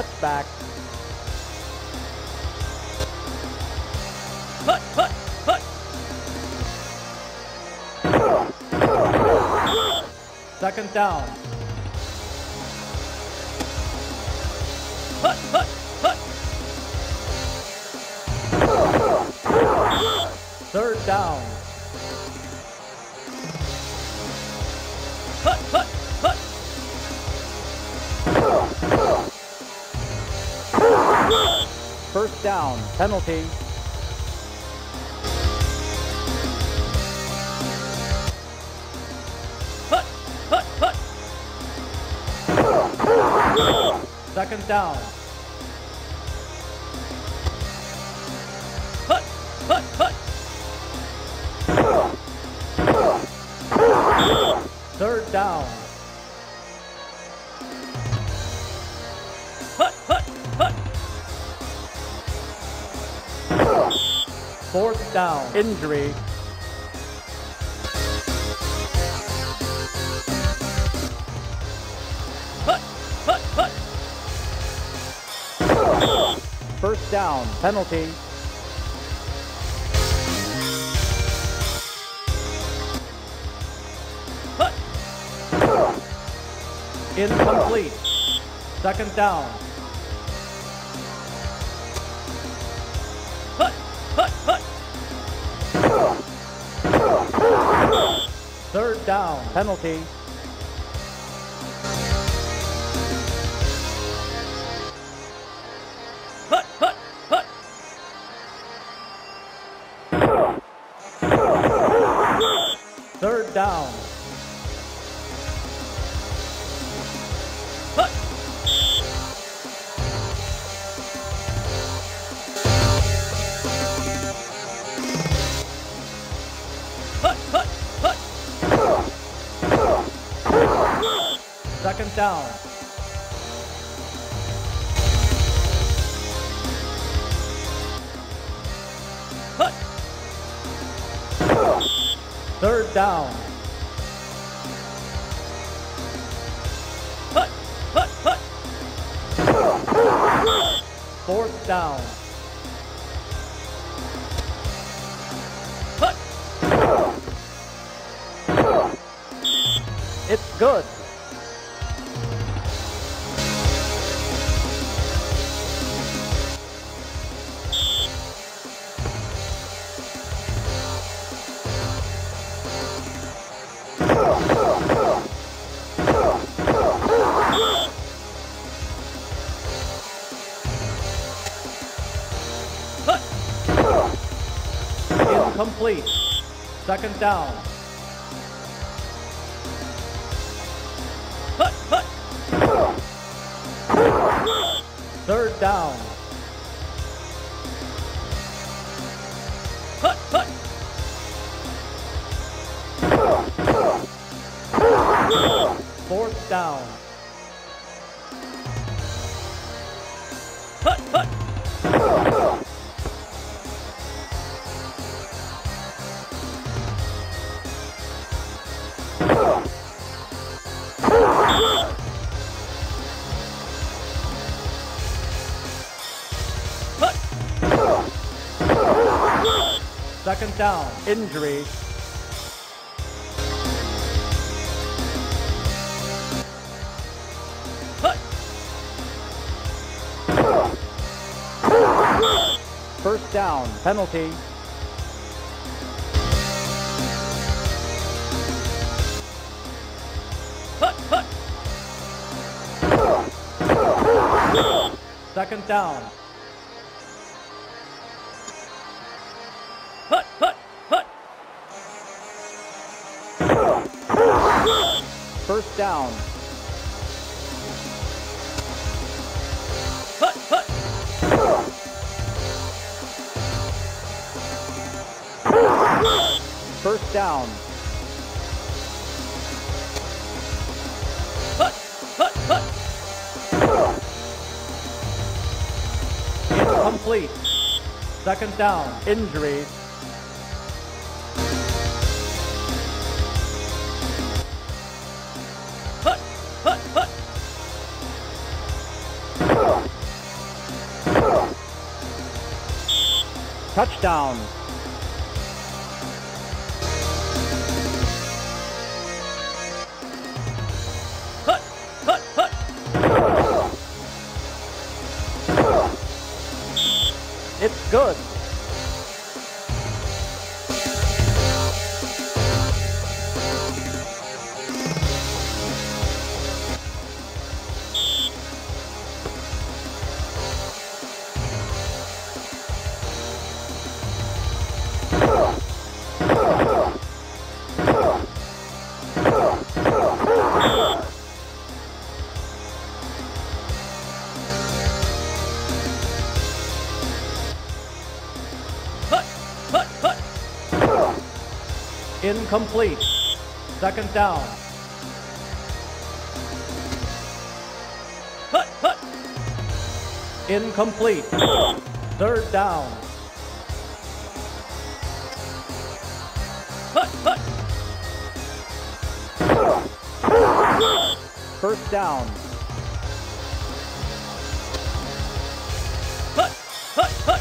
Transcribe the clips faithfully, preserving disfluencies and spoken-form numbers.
Hut back. Hut, hut, hut. Second down. Hut, hut, hut. Third down. Hut, hut, hut. First down, penalty. Hut, hut, hut. Second down. Hut, hut, hut. Third down. Hut, hut, hut. Fourth down. Injury. Hut, hut, hut. First down. Penalty. Hut. Incomplete. Second down. Third down, penalty. Hut, hut, hut. Third down. Hut. Hut, hut, hut. Second down. Hut. Third down. Hut, hut, hut. Fourth down. Hut. It's good. Complete. Second down. Hut, hut. Third down. Hut, hut. Fourth down. Hut, hut. Second down. Injury. Hut. First down. Penalty. Hut, hut. Second down. Hut, hut, hut. First down. Hut, hut. First down. Hut, hut, hut. Incomplete. Second down. Injury. Hut, hut, hut. touchdown. Hut, hut, hut. It's good. Incomplete. Second down. Hut, hut. Incomplete. Third down. Hut, hut. First down. Hut, hut, hut.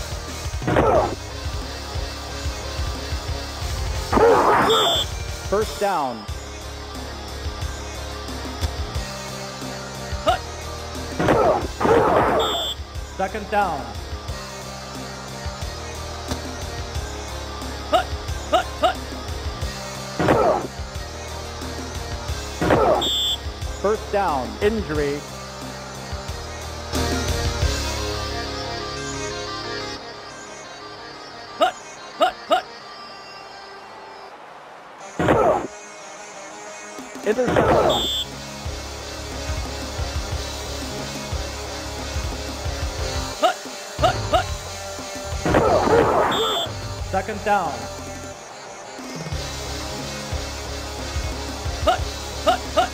First down. Hut. Second down. Hut, hut, hut. First down. Injury. Interception. Hut, hut, hut. Second down. Hut, hut, hut.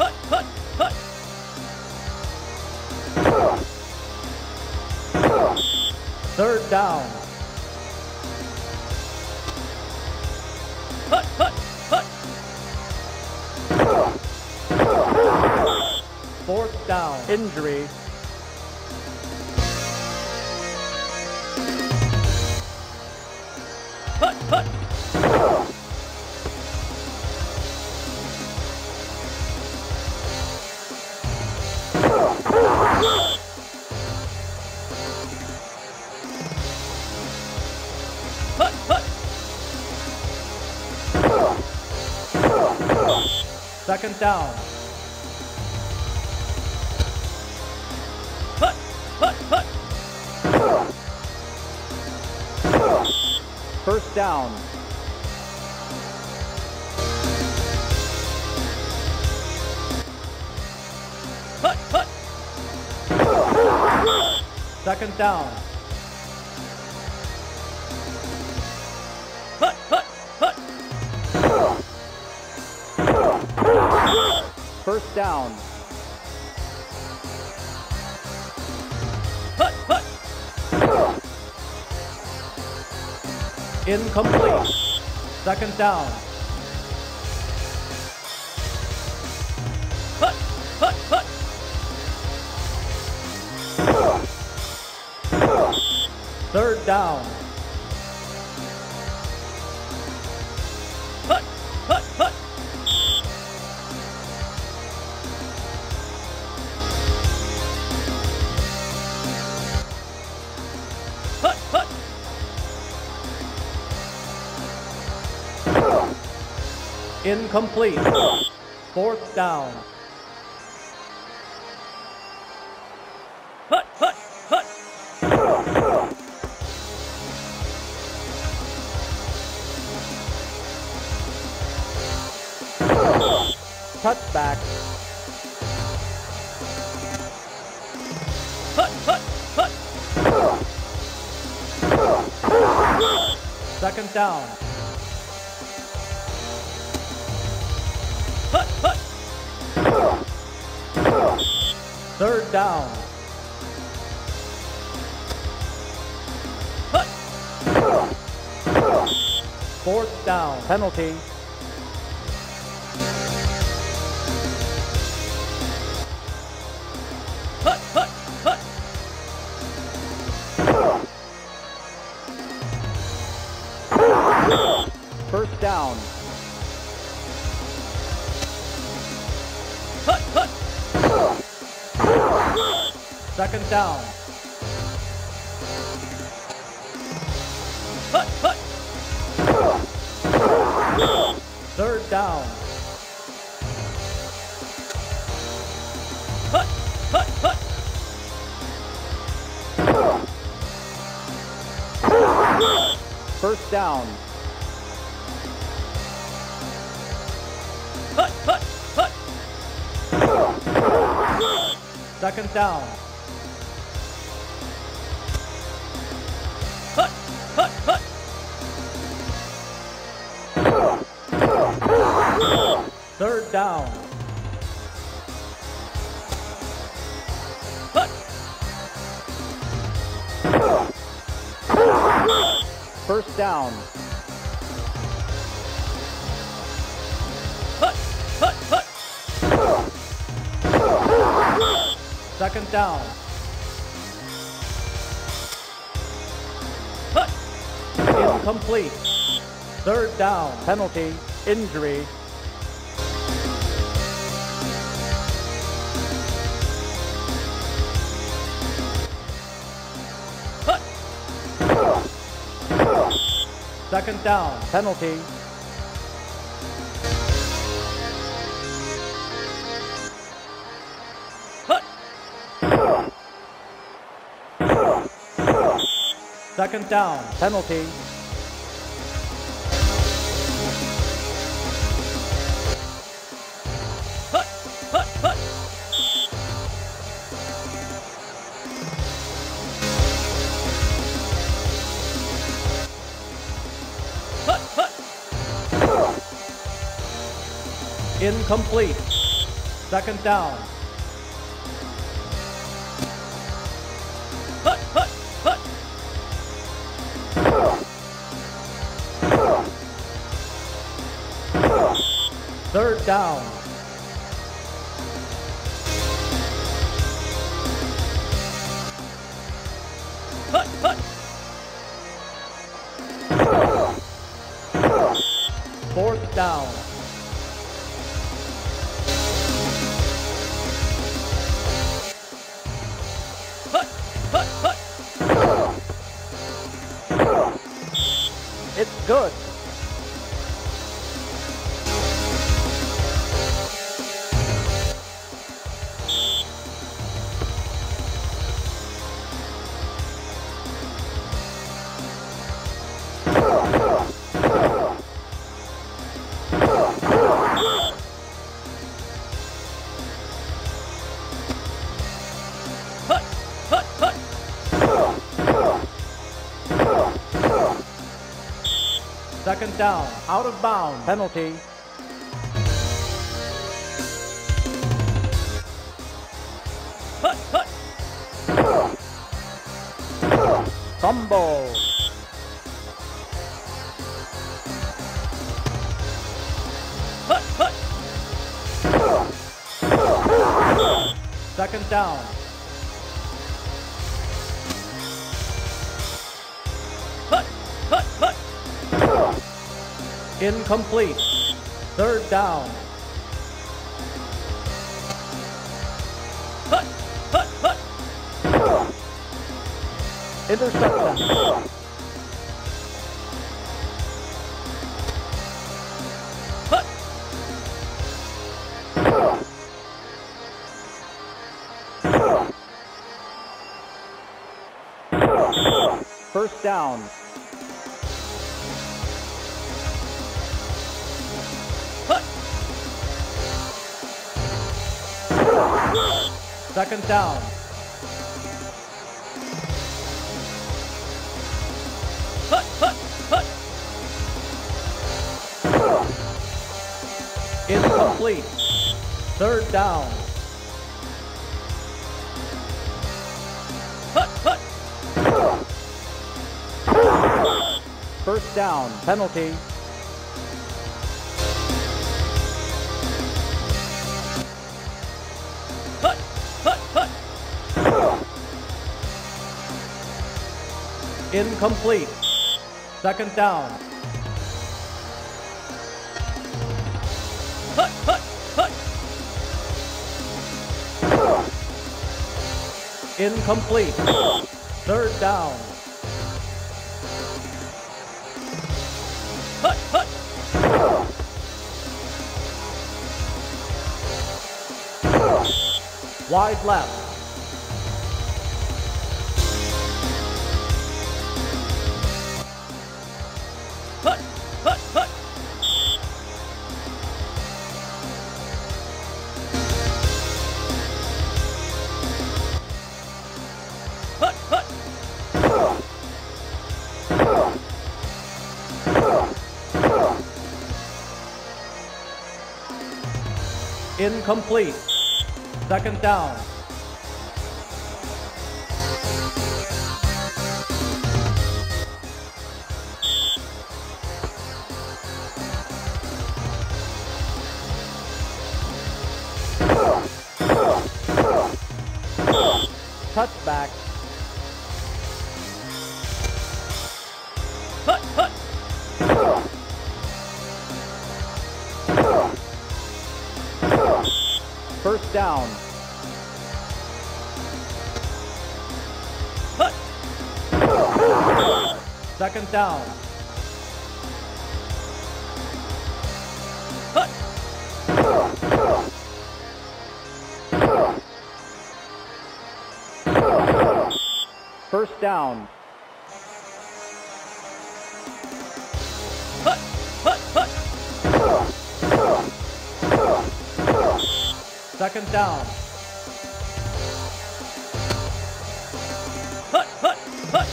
Hut, hut, hut. Third down. Hut, hut, hut. Fourth down. Injury. Hut, hut. Hut, hut. Second down. Hut, hut, hut. First down. Hut, hut. Second down. First down. Hut, hut. Incomplete. Second down. Hut, hut, hut. Third down. Hut, hut, hut. Incomplete. Fourth down. Hut, hut, hut. Touchback. Hut, hut, hut. Second down. Hut, hut. Third down. Hut. Fourth down. Penalty. First down. Second down. Third down. First down. Second down. Third down. First down. Second down. Incomplete. Third down. Penalty. Injury. Second down. Penalty. Second down. Penalty. Incomplete. Second down. Hut, hut, hut. Third down. Hut, hut. Fourth down. It's good. Second down, out of bounds, penalty. Hut, hut. Fumble. Hut, hut. Second down. Incomplete. Third down. Hut, hut, hut. Interception. Hut. First down. Second down. Hut, hut, hut. Incomplete. Third down. Hut, hut. First down. Penalty. Incomplete. Second down. Hut, hut, hut. Incomplete. Third down. Hut, hut. Wide left. Incomplete. Second down. Touchback. Hut, hut. First down. Hut. Second down. Hut. First down. Hut, hut, hut. Second down. Hut, hut, hut.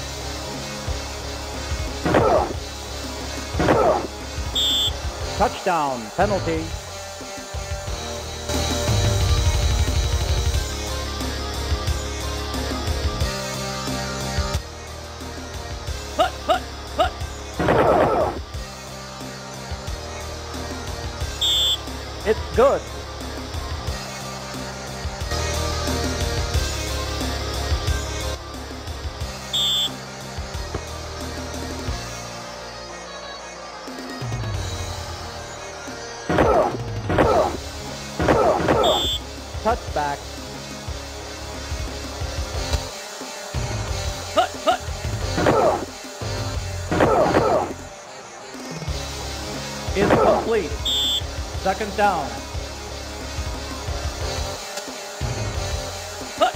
Touchdown penalty. Hut, hut, hut. It's good. Touchback. Hut, hut. Incomplete. Second down. Hut.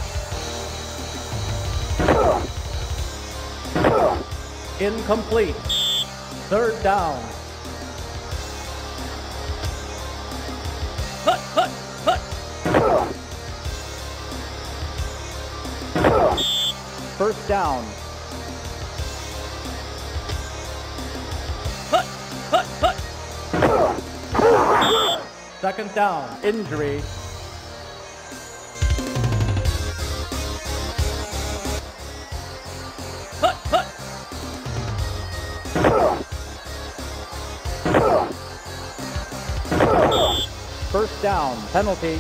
Incomplete. Third down. Hut, hut, hut. First down. Hut, hut, hut. Second down. Injury. Hut, hut. First down. Penalty.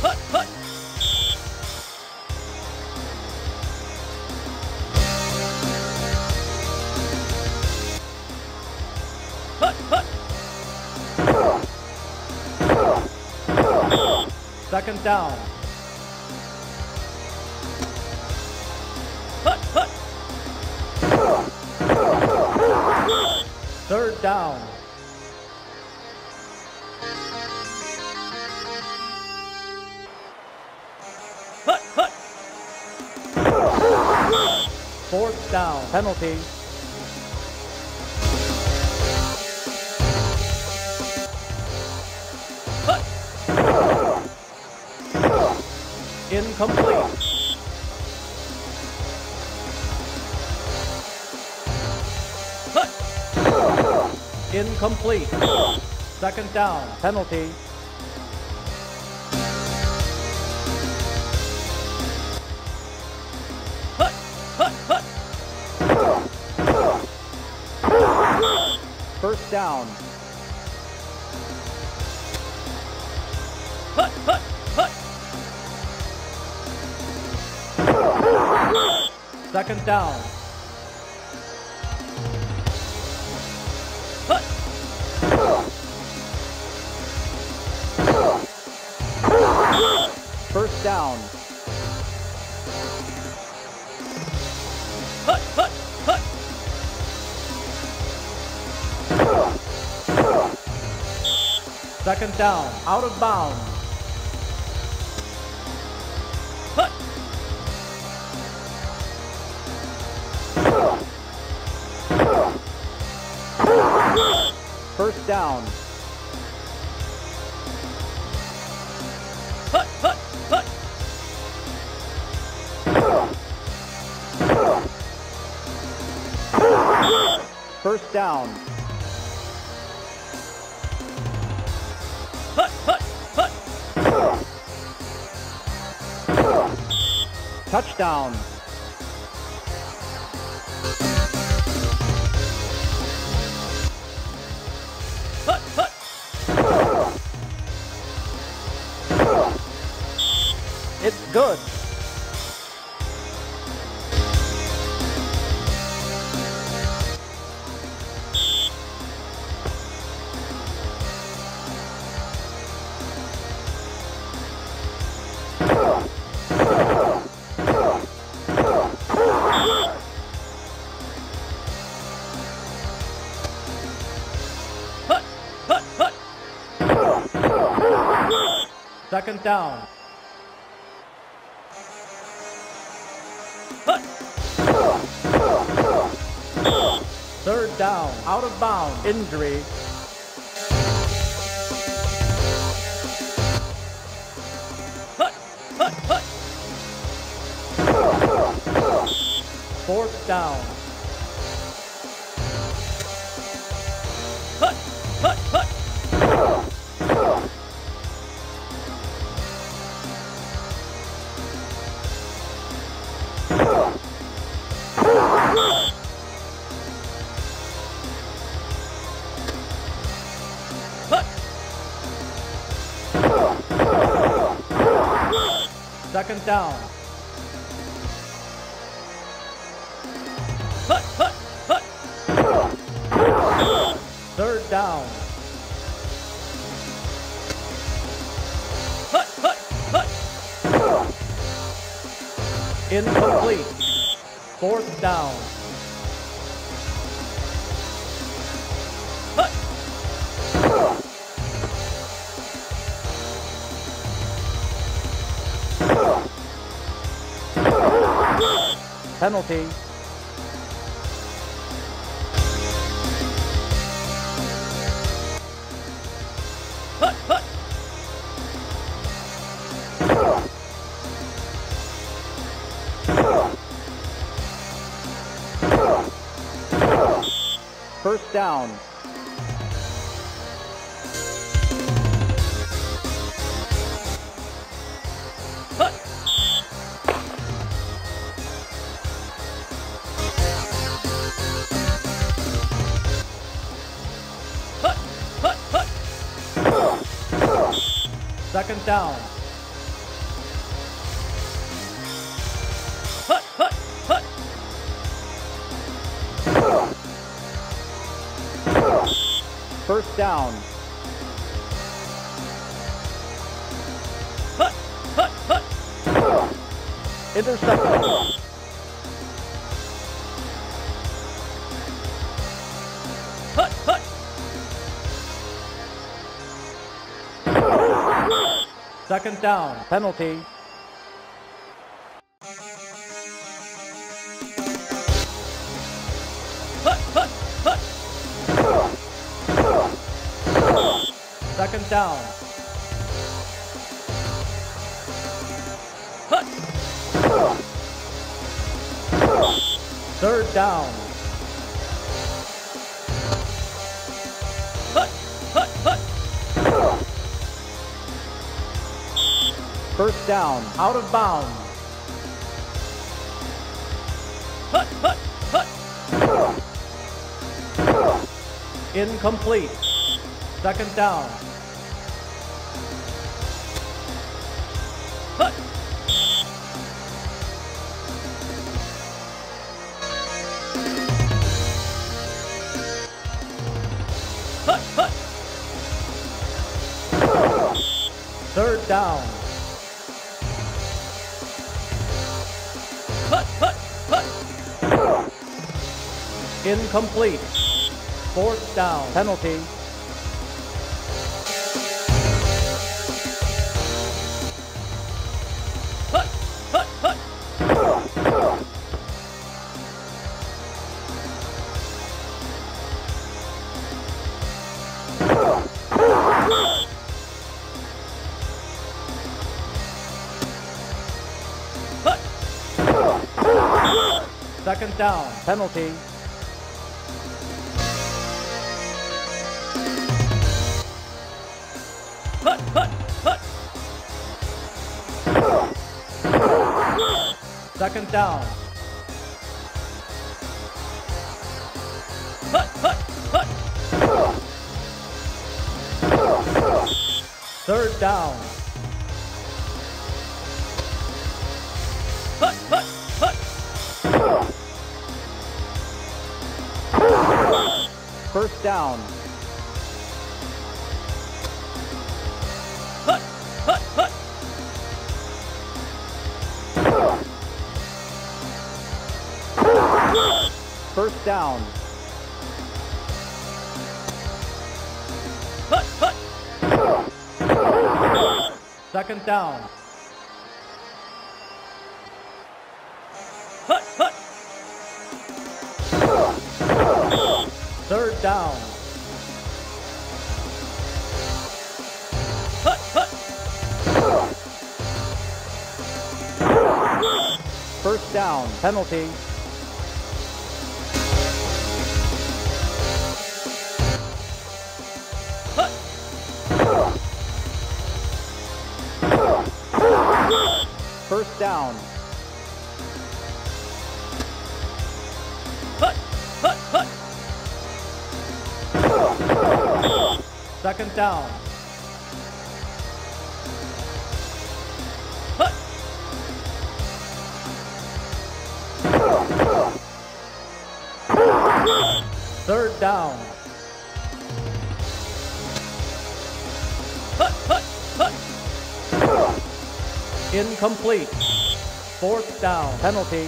Hut, hut. Second down. Hut, hut. Third down. Hut, hut. Fourth down. Penalty. Incomplete. Hut. Incomplete. Second down. Penalty. Hut, hut, hut. First down. Hut, hut, hut. Second down. First down. Second down, out of bounds. First down. First down. Touchdown. Hut, hut. It's good. Second down. Third down, out of bounds, injury. Fourth down. Second down. Hut, hut, hut. Third down. Hut, hut, hut. Incomplete. Fourth down. Penalty. Hut, hut. First down. Second down. Hut, hut, hut. First down. Hut, hut, hut. Intercepted. Second down, penalty. Hut, hut, hut. Second down. Hut. Third down. First down, out of bounds. Hut, hut, hut. Incomplete. Second down. Hut. hut, hut. Third down. Hut, hut, hut. Incomplete. Fourth down. Penalty. Second down, penalty. Hut, hut, hut. Second down. Hut, hut, hut. Third down. Hut, hut. First down. Hut, hut, hut. First down. Hut, hut. Second down. Hut, hut. Third down. Hut, hut. First down. Penalty. Hut. First down. Hut, hut, hut. Second down. Hut. Third down. Hut, hut, hut. Incomplete. Fourth down. Penalty.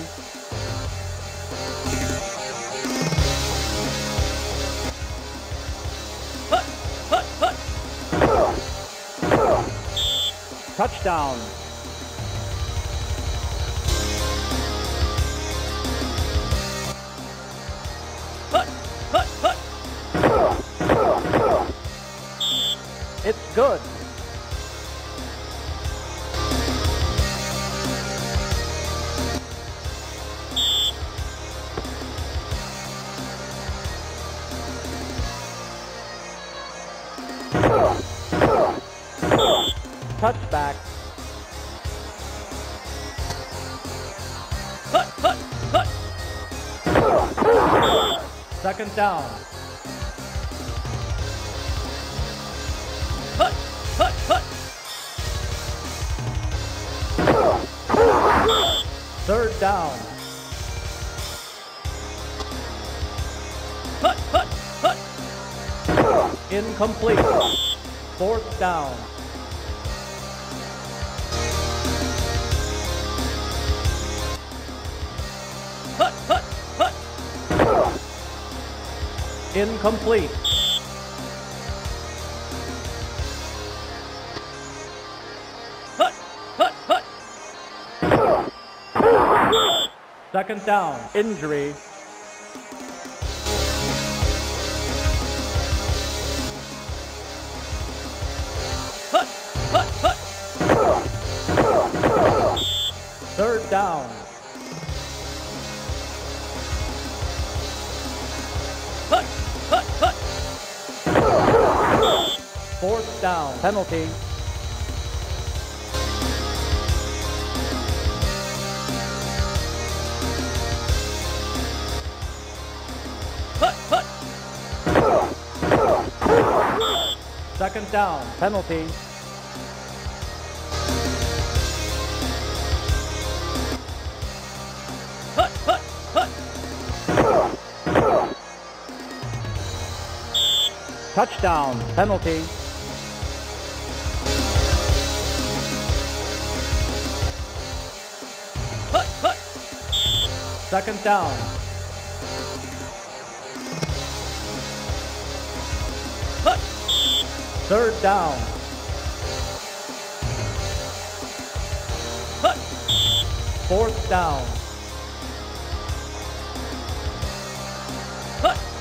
Touchdown. Hut, hut, hut. It's good. Touchback. Hut, hut, hut. Second down. Hut, hut, hut. Third down. Hut, hut, hut. Incomplete. Fourth down. Hut, hut, hut. Incomplete. Hut, hut, hut. Second down. Injury. Hut, hut, hut. Third down. Hut, hut, hut. Fourth down. Penalty. Hut, hut. Second down. Penalty. Hut, hut, hut. Touchdown penalty. Hut, hut. Second down. Hut. Third down. Hut. Fourth down. Hut.